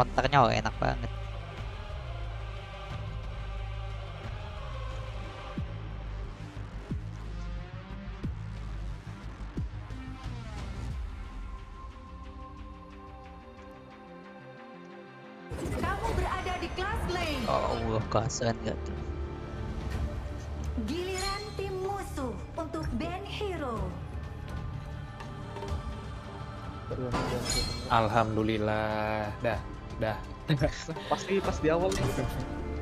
counternya enak banget. Kamu berada di kelas lane. Oh Allah, kasihan gak tuh. Giliran tim musuh untuk band hero. Alhamdulillah, dah. Pasti pas di awal nih.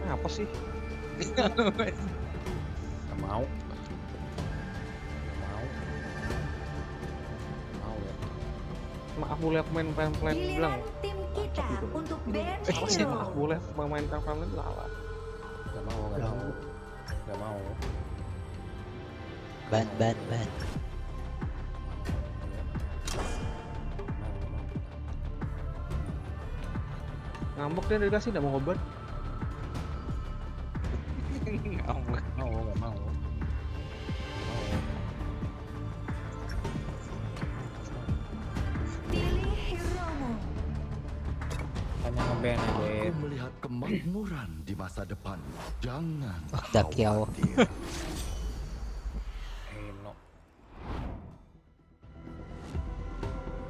Apa sih? Gak mau. Maaf boleh aku main plan bilang. Tim kita untuk band hero. Maaf boleh main plan lawan. Gak mau. Ban. Ngambek dia dari kasih, gak mau obat. Gak mau. Pilih hero-mu. Tanya nge-ban aja ya. Aku melihat kemakmuran di masa depan. Jangan khawatir. Eno.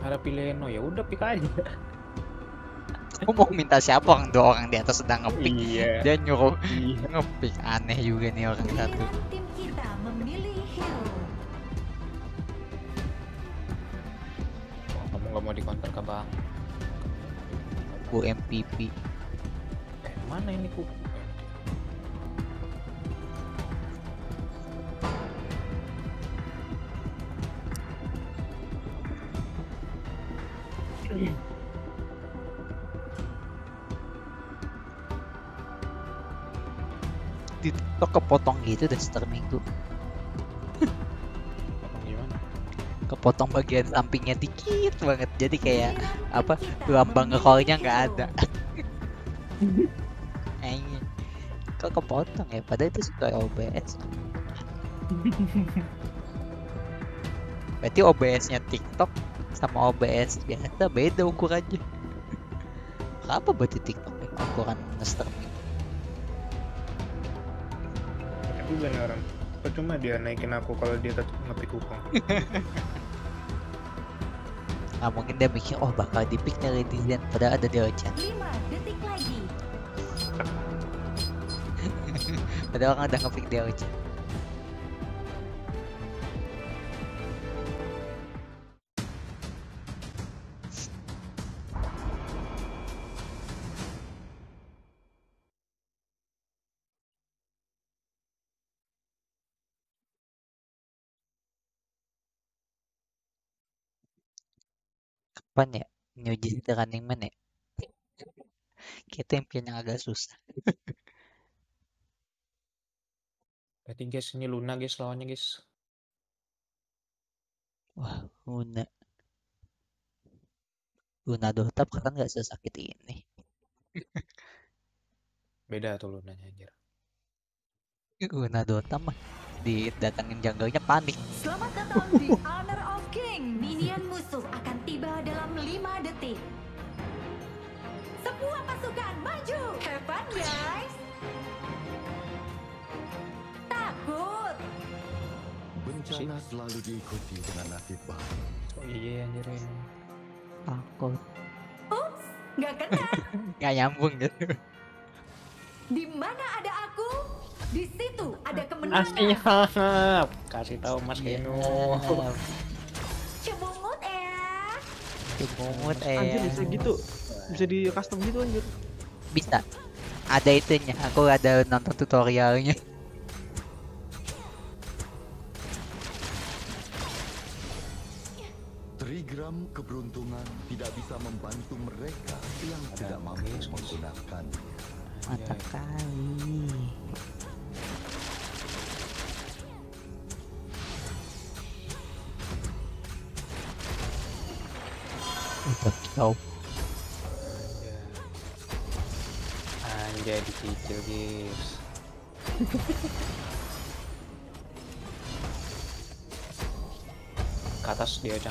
Ada pilih Eno, yaudah pik aja. Aku mau minta siapa, orang dua orang di atas sedang ngepick. Iya. Dia nyuruh ngepick, aneh juga nih orang satu. Tim kita memilih hero. Oh, kamu nggak mau di counter ke bang? Ku MPP. Mana ini ku? TikTok kepotong gitu dan setelah minggu. Kepotong gimana? Kepotong bagian sampingnya dikit banget, jadi kayak apa, lambang nge-call-nya nggak ada. Kok kepotong ya? Padahal itu suka OBS. Berarti OBS-nya TikTok sama OBS biasa beda ukurannya. Apa berarti TikTok ukuran streaming? Beneran, percuma dia naikin aku kalau dia tetap ngepick kupang. Nah, mungkin dia mikir, oh bakal dipik dari netizen, padahal ada di ocean. 5 detik lagi. Padahal orang udah ngepick di ocean. Ya, New Jeans The Running Man ya. Kita yang pilih yang agak susah. Berarti guys, ini Luna guys lawannya guys. Wah, Luna Dotap kan gak sesakit ini. Beda tuh Lunanya anjir. Luna Dotap mah didatangin jungle-nya panik. Selamat datang di Honor of King. Minion musuh akan tiba dalam 5 detik. Semua pasukan maju. Have fun, guys. Takut. Bencana selalu diikuti dengan nasib baik. Oh iya anjirin. Takut. Ups, nggak kena. Nggak nyambung gitu. Di mana ada aku? Di situ ada kemenangan. Aslinya, kasih tahu Mas Keno. Cebongot. Anjir bisa gitu, bisa di custom gitu anjir. Bisa. Ada itunya. Aku ada nonton tutorialnya. Trigram keberuntungan tidak bisa membantu mereka yang tidak mampu menggunakannya. Mantap kali. Kau anjay dikicil guys. Ke atas dia aja.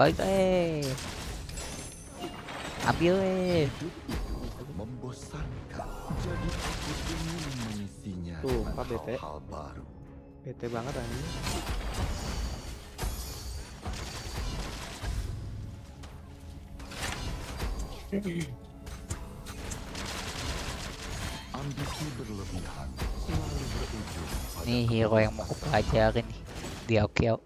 Baik. Api weh. Membosankan. Jadi aku ingin mengisinya. Tuh, Pak BT. Hal baru. BT banget anjing. Ambisi berlebihan selalu berujung. Nih hero yang mau kupelajarin nih. Diao-kiao.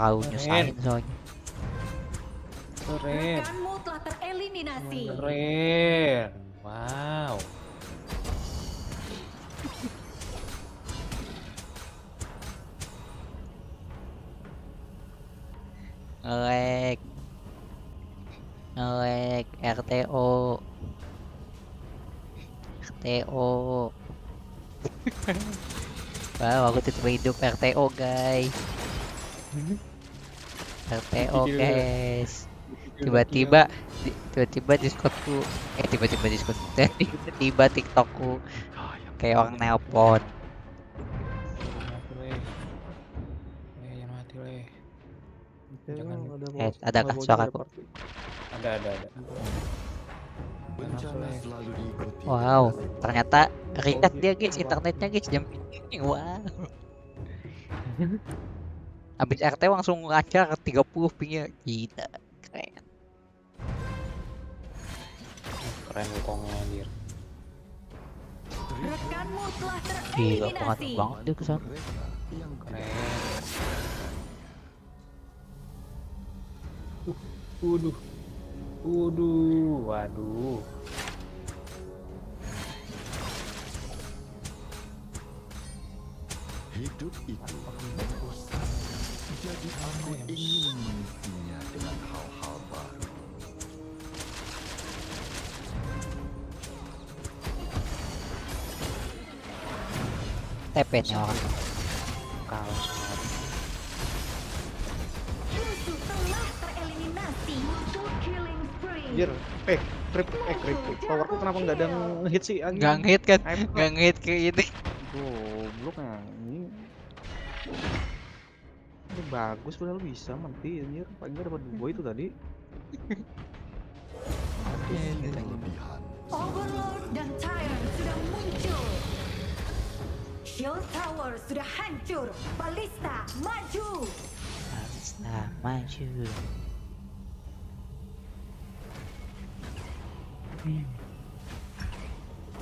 Kau nyusahin soalnya. Keren. Kamu telah tereliminasi. Keren. Wow. Ngelek. Ngelek. RTO. RTO. Wow, aku tutup hidup RTO guys. RTO guys. Tiba-tiba Discordku tiba-tiba Discordku tiba-tiba TikTokku kayak orang nelpon. Ada kan suara aku? Ada. Wow, ternyata riset dia guys, internetnya guys jam ini. Wow. Habis RT langsung lancar 30 pingnya. Gila, keren. Keren Wukongnya anjir. Gila, pengatur banget dia kesana. Keren. Waduh. Hidup itu membosankan. Jadi aku ingin mengisinya dengan hal-hal baru. TP-nya orang. Kaos. Anjir, trip. Powerku kenapa enggak ada ngehit sih anjing? Enggak ngehit kan? Enggak ngehit ke ini. Goblok anjing. Itu bagus padahal bisa mati anjir. Paling enggak dapat dua itu tadi. Overlord dan Tyrant sudah muncul. Shield Tower sudah hancur. Balista maju.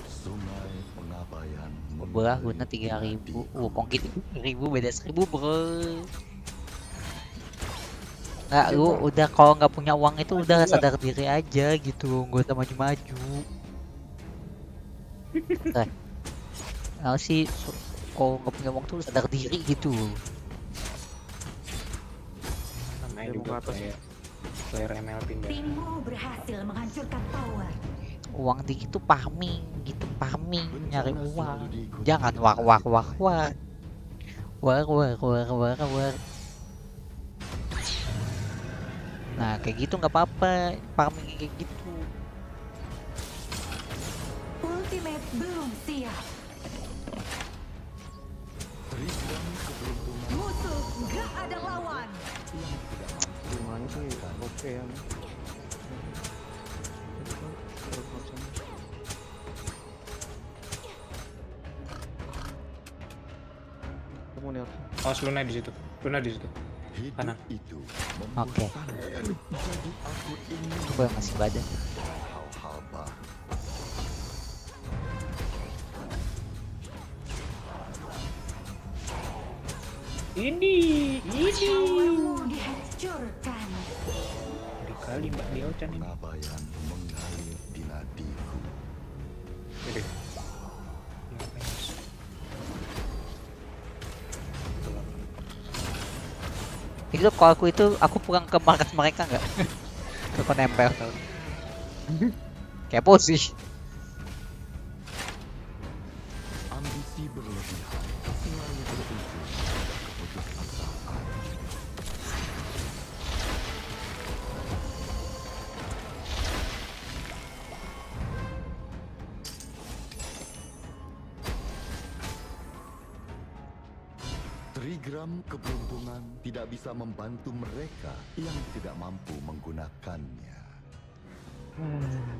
Sungai pengabaian membelah guna 3000. Wukong gitu 1000 beda 1000 bro. Nggak, lu udah kalau nggak punya uang itu udah sadar diri aja gitu, nggak usah maju-maju. Nah sih kalau nggak punya uang tuh sadar diri gitu. Main juga ya. Timmu berhasil menghancurkan tower. Uang dikit tuh farming gitu, nyari uang. Jangan war. Nah, kayak gitu nggak apa-apa, farming kayak gitu. Ultimate belum siap. Musuh nggak ada lawan. Oke ya. Kamu nih. Awas Luna di situ. Kanan. Oke. Coba masih badan. Ini. Kali Mbak Leo Chan ini Nabayan mengalir di nadiku. Oke. Itu kalau aku itu, aku pulang ke markas mereka nggak? Aku nempel tau. Kepo sih. Ambisi berlebihan. Trigram keberuntungan tidak bisa membantu mereka yang tidak mampu menggunakannya.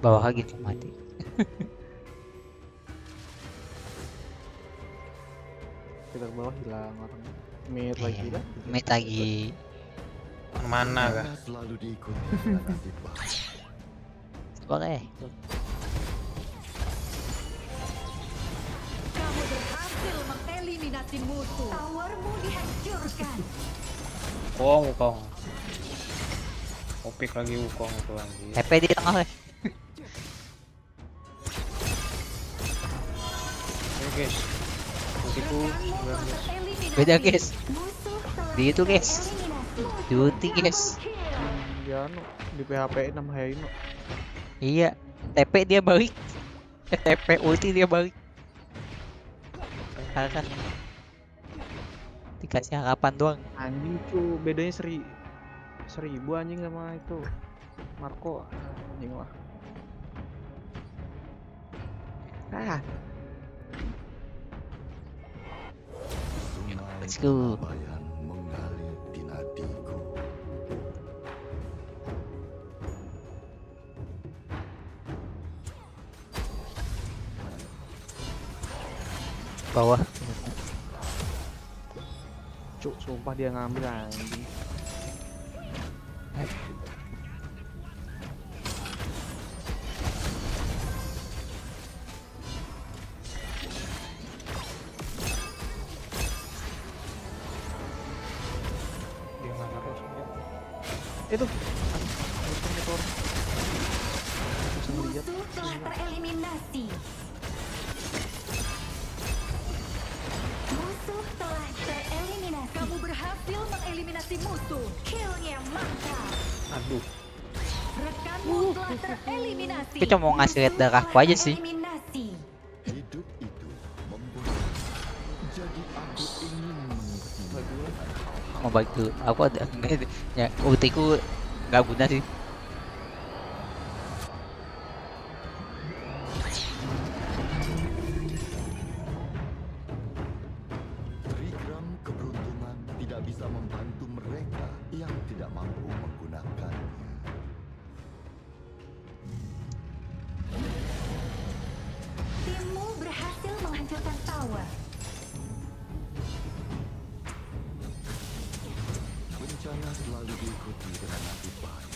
Bawah lagi tuh mati. Kita ke bawah hilang orang. Mid lagi kan? Mid lagi. Mana kah? Selalu diikuti. Boleh. Kamu berhasil mengeliminasi musuh. Towermu dihancurkan. Wukong. Opik lagi Wukong itu lagi. TP di tengah. Oke guys. Itu beda guys. Di itu guys. Duty guys. Dia anu di PHP 6 Haino. Iya, TP dia balik. TP ulti dia balik. Harapan. Dikasih harapan doang. Anjing cu, bedanya 1000 anjing sama itu. Marco anjing lah. Ah. Let's go. Bawah cuk, sumpah dia ngambil anjing. Dia ngambil terus itu motor bisa melihat telah tereliminasi. Kamu berhasil mengeliminasi musuh. Killnya mantap. Aduh. Rekanmu telah tereliminasi. Kita mau ngasih lihat darahku aja sih. Hidup itu membunuh. Jadi aku ingin membantu. Aku ada ya, ultiku nggak guna sih. Bencana selalu diikuti dengan nasib baik.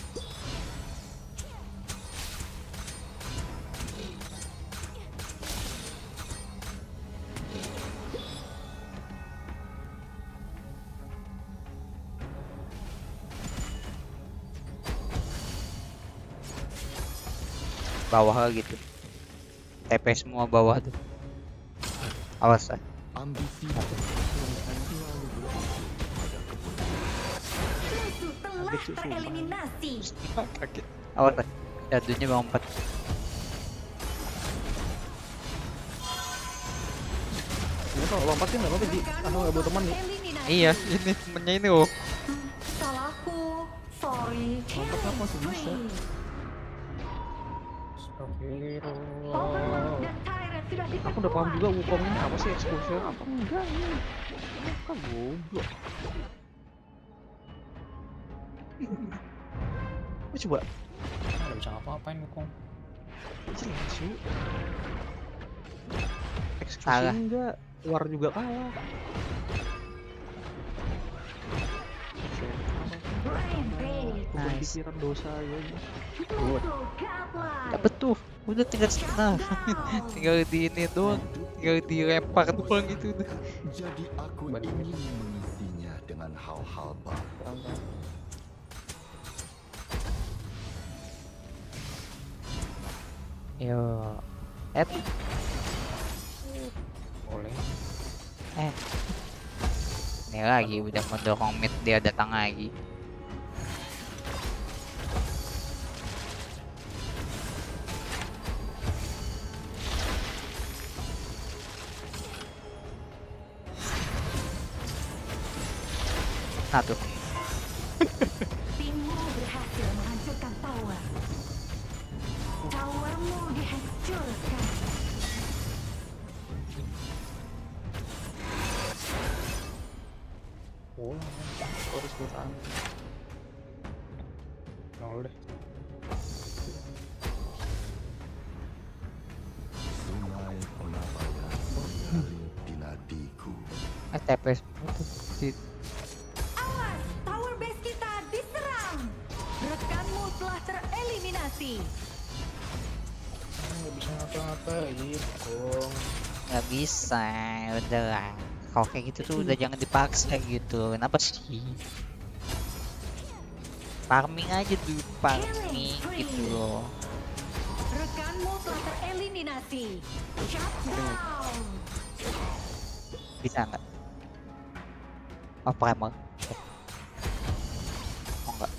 Bawah gitu. TP semua bawah tuh. Awas ah. Ambisi. Tereliminasi. Kaget. Awas lah. Jadunya bang 4. Ini kalau lompatin nggak apa-apa, Ji. Aku nggak butuh teman nih. Iya, ini temennya ini loh. Salahku. Sorry. Lompat apa masih bisa? Aku udah paham juga Wukong ini apa sih, exposure apa enggak ini. Bukan goblok. Apa coba? Nggak bisa apa-apain Wukong. Jelas sih. Exposure enggak, war juga kalah. Nice. Pikiran dosa ya. Dapat tuh. Udah tinggal setengah. Tinggal di ini doang. Tinggal dilempar doang gitu. Jadi aku ingin mengisinya dengan hal-hal baru. Yo. Ep. Boleh. Ini lagi udah mendorong mid, dia datang lagi. Satu. Timmu berhasil menghancurkan tower. Towermu dihancurkan. lo deh. TPS putus di awas, tower base kita diserang. Rekanmu telah tereliminasi. Nggak bisa ngapa-ngapain, Bung. Nggak bisa, udah lah. Kalau kayak gitu tuh udah jangan dipaksa gitu. Kenapa sih? Farming aja dulu, farming gitu loh. Rekanmu telah tereliminasi. Shutdown. Bisa nggak? Oh, primer. Oh, enggak.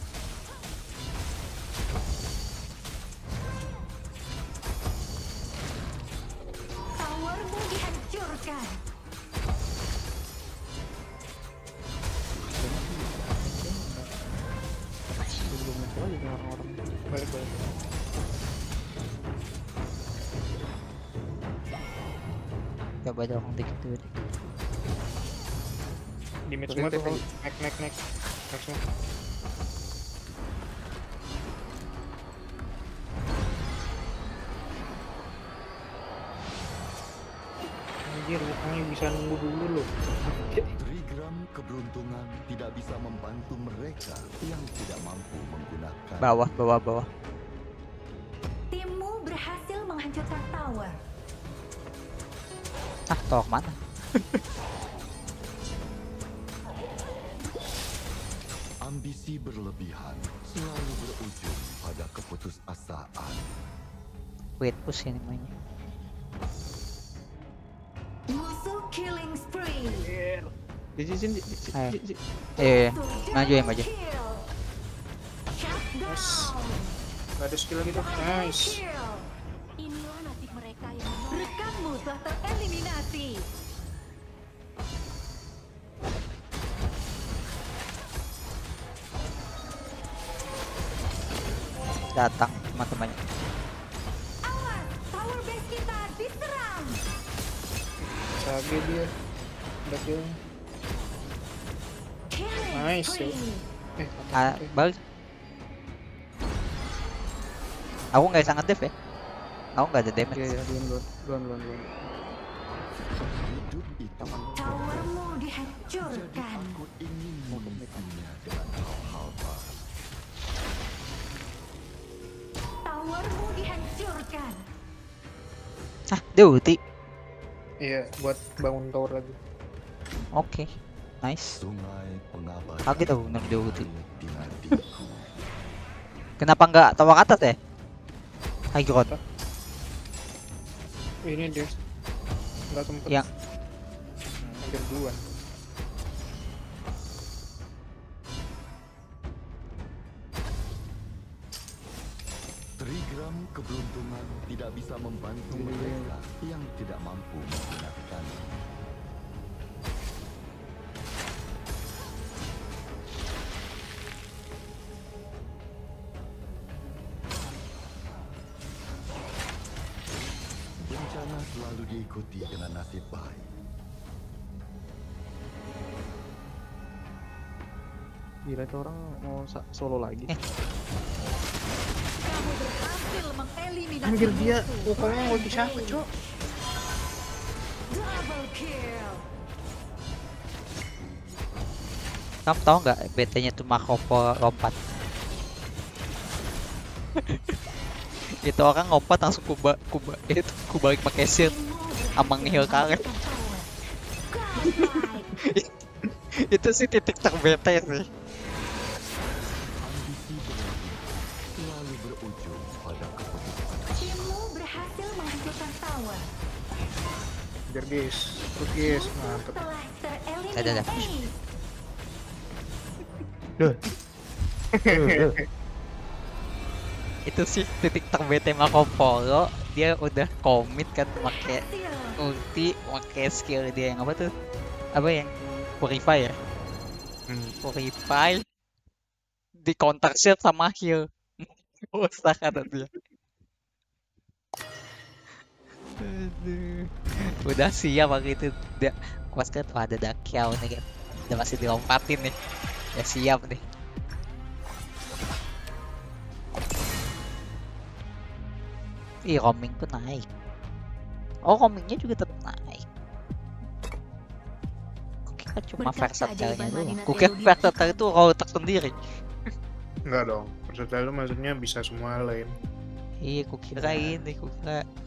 Towermu dihancurkan. Coba dong dikit dulu. Di mid semua tuh, naik semua. Anjir, makanya bisa nunggu dulu loh. Trigram keberuntungan tidak bisa membantu mereka yang tidak mampu menggunakan. Bawah. Timmu berhasil menghancurkan tower. Ah, tower mana? Ambisi berlebihan selalu berujung pada keputusasaan. Wait, push ini mainnya. Musuh killing spree. Maju. Nice. Gak ada skill gitu. Nice. Inilah nasib mereka yang rekanmu telah tereliminasi. Datang teman-temannya. Awas, tower base kita diserang. Cage dia. Betul. Nice. Balik. Aku nggak sangat def ya. Aku nggak ada damage. Iya, belum. Hidup itu towermu dihancurkan. Aku ingin menemukannya dengan hal-hal baru. Towermu dihancurkan. Ah, dia ulti. Iya, buat bangun tower lagi. Oke. Nice. Aku tahu benar dia ulti. Kenapa enggak tower atas ya? Hai god. Ini dia. Enggak sempat. Yang hampir duluan. Trigram keberuntungan tidak bisa membantu mereka yang tidak mampu menggunakan. Bencana selalu diikuti dengan nasib baik. Gila itu orang mau solo lagi. Anjir dia, pokoknya mau disiapa cok. Kamu tau nggak BT-nya tuh Marco Polo lompat. Itu orang lompat langsung kubalik pakai shield, amang heal karet. Itu sih titik terbete sih. Jergis, Jergis, mantap. Ada. Itu sih titik terbete Marco Polo. Dia udah komit kan, pakai ulti, pakai skill dia yang apa tuh? Apa yang purify ya? Purify di counter shield sama heal. Usah kata dia. Aduh. Udah siap waktu itu udah kuas kan ada Dakiao nih kan. Udah masih dilompatin nih. Ya siap nih. Ih, roaming pun naik. Oh, roamingnya juga tetap naik. Kukira cuma versatile-nya doang. Kukira versatile itu router sendiri. Enggak dong, versatile itu maksudnya bisa semua lain. Iya, kukira ini, kukira